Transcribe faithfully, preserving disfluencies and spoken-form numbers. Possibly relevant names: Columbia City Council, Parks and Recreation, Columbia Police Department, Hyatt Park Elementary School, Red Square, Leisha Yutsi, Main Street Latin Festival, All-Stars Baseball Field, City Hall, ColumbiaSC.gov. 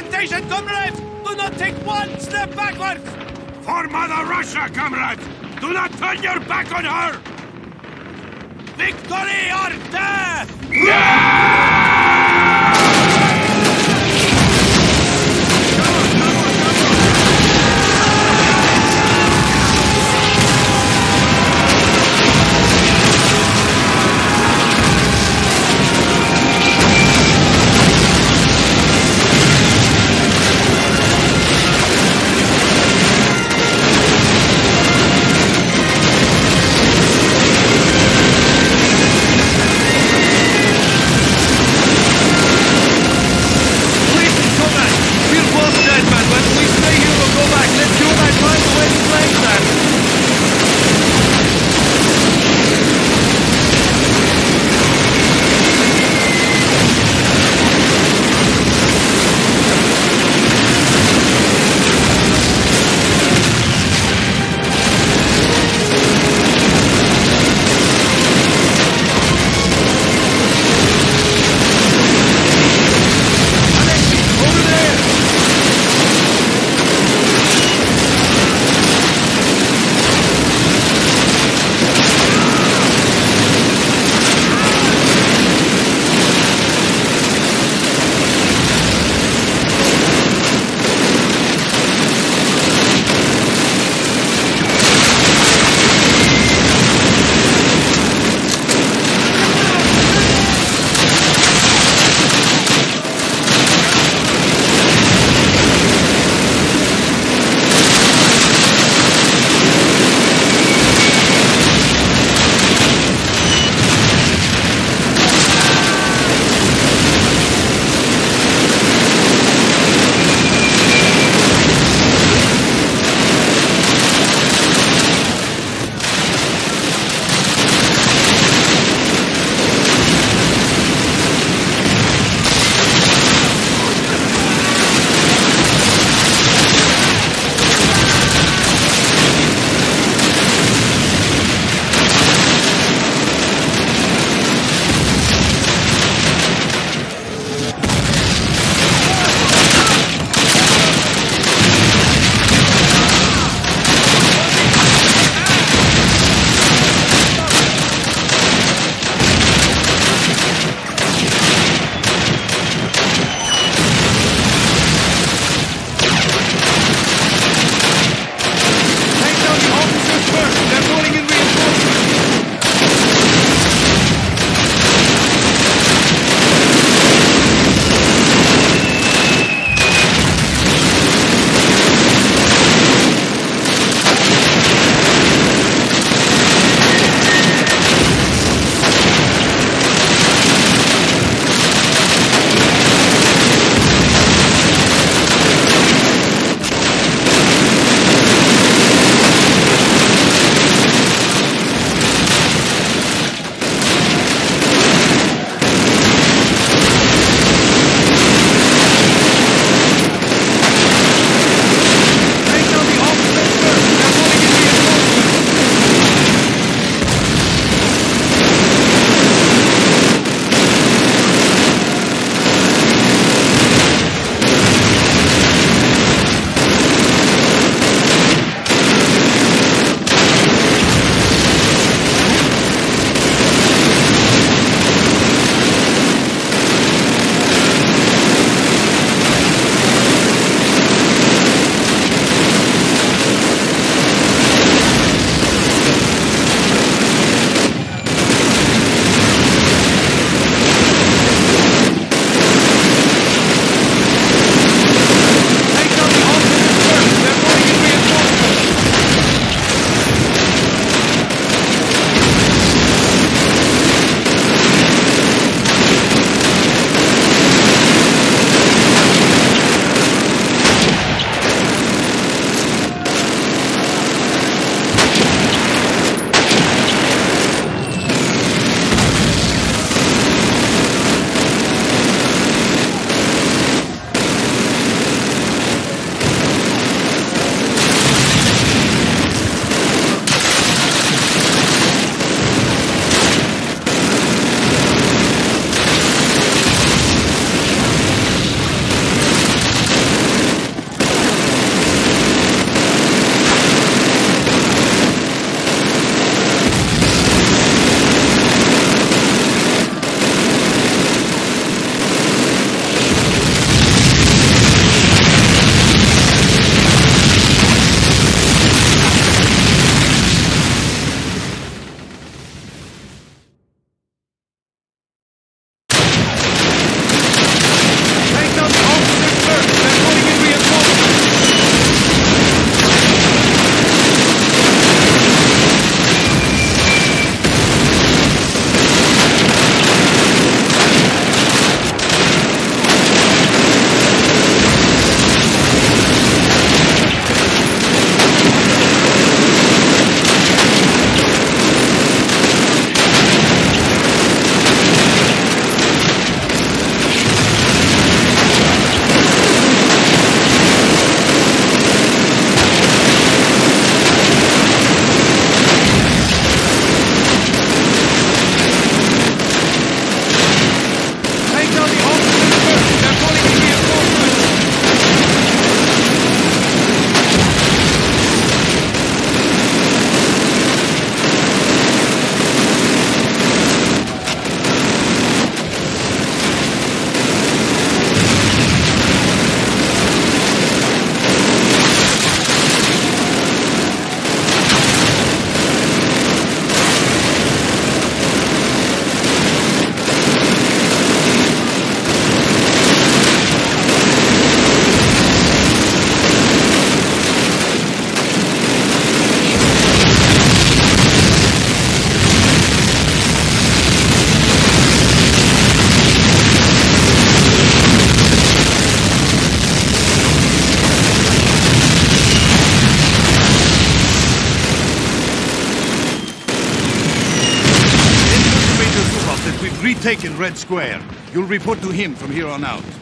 hesitation, comrades! Do not take one step backwards! For Mother Russia, comrades! Do not turn your back on her! Victory or death! Yeah! taken Red Square. You'll report to him from here on out.